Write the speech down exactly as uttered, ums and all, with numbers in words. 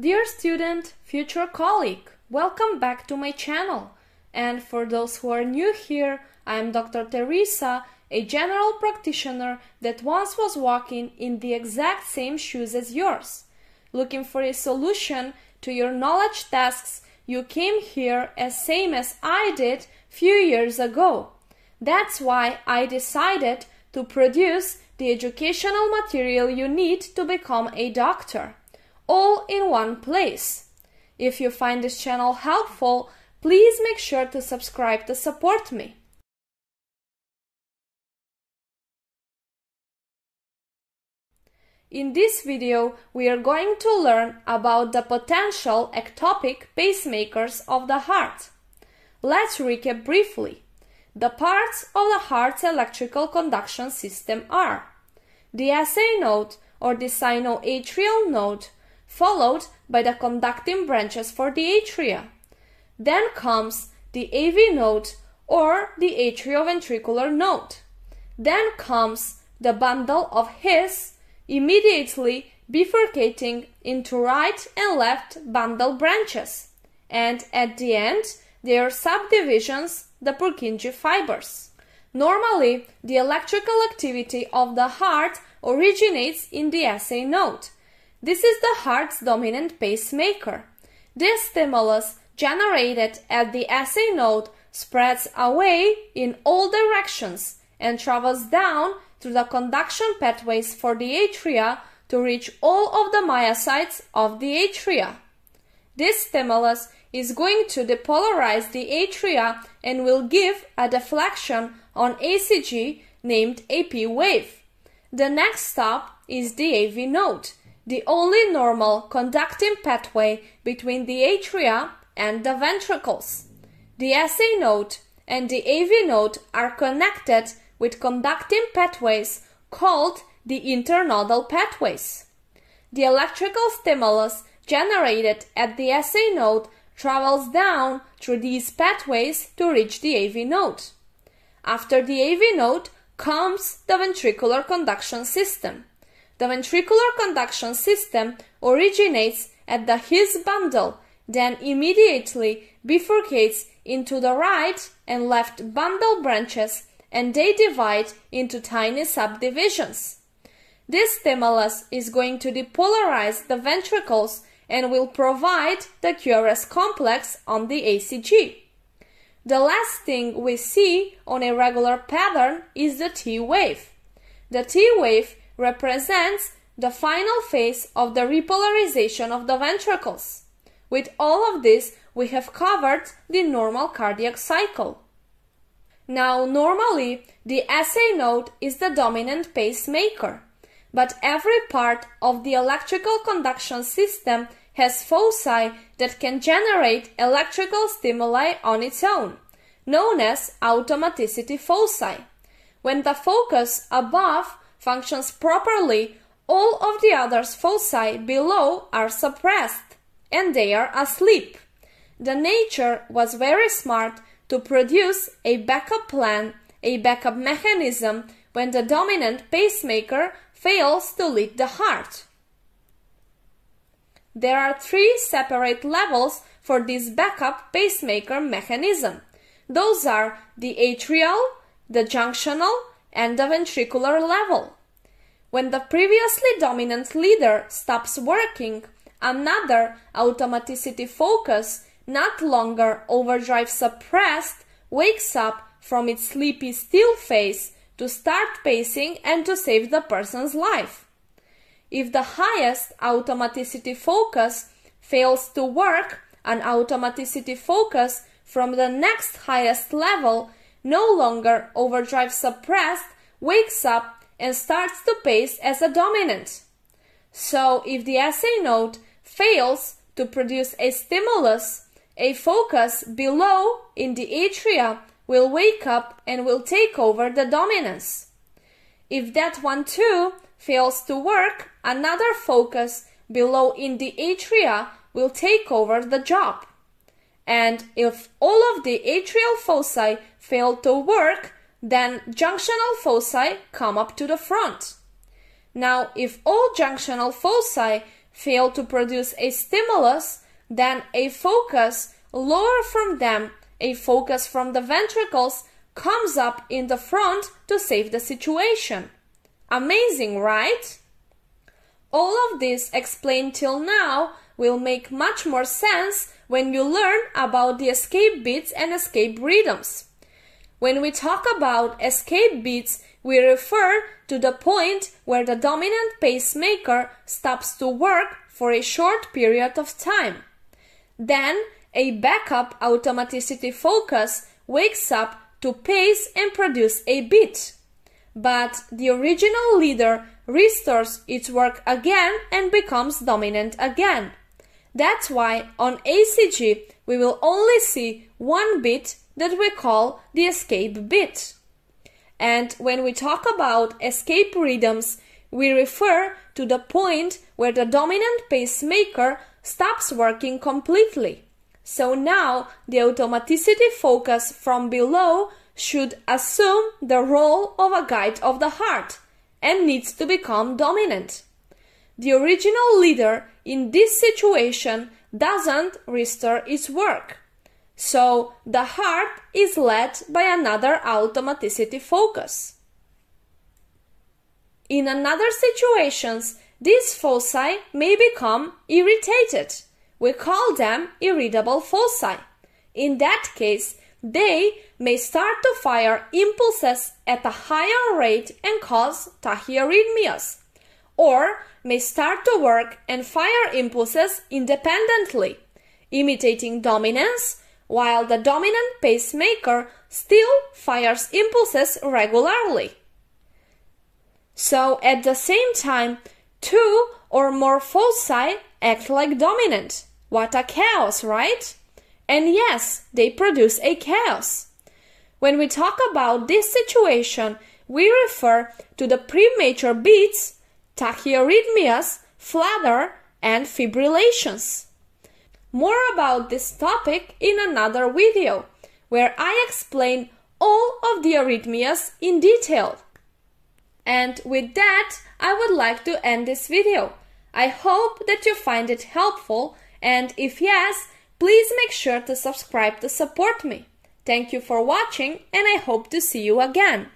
Dear student, future colleague, welcome back to my channel. And for those who are new here, I am Doctor Teresa, a general practitioner that once was walking in the exact same shoes as yours. Looking for a solution to your knowledge tasks, you came here as same as I did few years ago. That's why I decided to produce the educational material you need to become a doctor, all in one place. If you find this channel helpful, please make sure to subscribe to support me. In this video, we are going to learn about the potential ectopic pacemakers of the heart. Let's recap briefly. The parts of the heart's electrical conduction system are the assay node or the sinoatrial node, followed by the conducting branches for the atria. Then comes the A V node or the atrioventricular node. Then comes the bundle of His, immediately bifurcating into right and left bundle branches. And at the end, there are subdivisions, the Purkinje fibers. Normally, the electrical activity of the heart originates in the assay node. This is the heart's dominant pacemaker. This stimulus generated at the assay node spreads away in all directions and travels down through the conduction pathways for the atria to reach all of the myocytes of the atria. This stimulus is going to depolarize the atria and will give a deflection on E C G named A P wave. The next stop is the A V node, the only normal conducting pathway between the atria and the ventricles. The assay node and the A V node are connected with conducting pathways called the internodal pathways. The electrical stimulus generated at the assay node travels down through these pathways to reach the A V node. After the A V node comes the ventricular conduction system. The ventricular conduction system originates at the His bundle, then immediately bifurcates into the right and left bundle branches, and they divide into tiny subdivisions. This stimulus is going to depolarize the ventricles and will provide the Q R S complex on the E C G. The last thing we see on a regular pattern is the T wave. The T wave represents the final phase of the repolarization of the ventricles. With all of this, we have covered the normal cardiac cycle. Now, normally, the assay node is the dominant pacemaker, but every part of the electrical conduction system has foci that can generate electrical stimuli on its own, known as automaticity foci. When the focus above functions properly, all of the other foci below are suppressed, and they are asleep. The nature was very smart to produce a backup plan, a backup mechanism, when the dominant pacemaker fails to lead the heart. There are three separate levels for this backup pacemaker mechanism. Those are the atrial, the junctional, and the ventricular level. When the previously dominant leader stops working, another automaticity focus, not longer overdrive suppressed, wakes up from its sleepy still phase to start pacing and to save the person's life. If the highest automaticity focus fails to work, an automaticity focus from the next highest level, no longer overdrive suppressed, wakes up and starts to pace as a dominant. So if the assay node fails to produce a stimulus, a focus below in the atria will wake up and will take over the dominance. If that one too fails to work, another focus below in the atria will take over the job. And if all of the atrial foci fail to work, then junctional foci come up to the front. Now, if all junctional foci fail to produce a stimulus, then a focus lower from them, a focus from the ventricles, comes up in the front to save the situation. Amazing, right? All of this explained till now will make much more sense when you learn about the escape beats and escape rhythms. When we talk about escape beats, we refer to the point where the dominant pacemaker stops to work for a short period of time. Then, a backup automaticity focus wakes up to pace and produce a beat. But the original leader restores its work again and becomes dominant again. That's why on E C G we will only see one beat that we call the escape beat. And when we talk about escape rhythms, we refer to the point where the dominant pacemaker stops working completely. So now the automaticity focus from below should assume the role of a guide of the heart and needs to become dominant. The original leader in this situation doesn't restore its work. So the heart is led by another automaticity focus. In another situations, these foci may become irritated. We call them irritable foci. In that case, they may start to fire impulses at a higher rate and cause tachyarrhythmias, or may start to work and fire impulses independently, imitating dominance, while the dominant pacemaker still fires impulses regularly. So at the same time, two or more foci act like dominant. What a chaos, right? And yes, they produce a chaos. When we talk about this situation, we refer to the premature beats, tachyarrhythmias, flutter, and fibrillations. More about this topic in another video, where I explain all of the arrhythmias in detail. And with that, I would like to end this video. I hope that you find it helpful, and if yes, please make sure to subscribe to support me. Thank you for watching, and I hope to see you again.